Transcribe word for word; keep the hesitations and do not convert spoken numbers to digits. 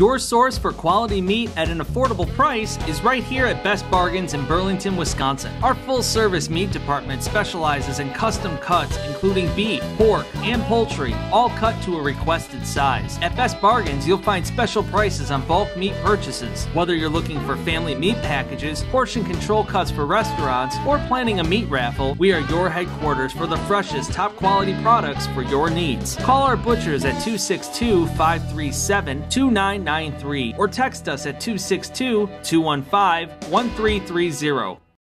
Your source for quality meat at an affordable price is right here at Best Bargains in Burlington, Wisconsin. Our full-service meat department specializes in custom cuts, including beef, pork, and poultry, all cut to a requested size. At Best Bargains, you'll find special prices on bulk meat purchases. Whether you're looking for family meat packages, portion control cuts for restaurants, or planning a meat raffle, we are your headquarters for the freshest, top-quality products for your needs. Call our butchers at two six two, five three seven, two nine nine three or text us at two six two, two one five, one three three zero.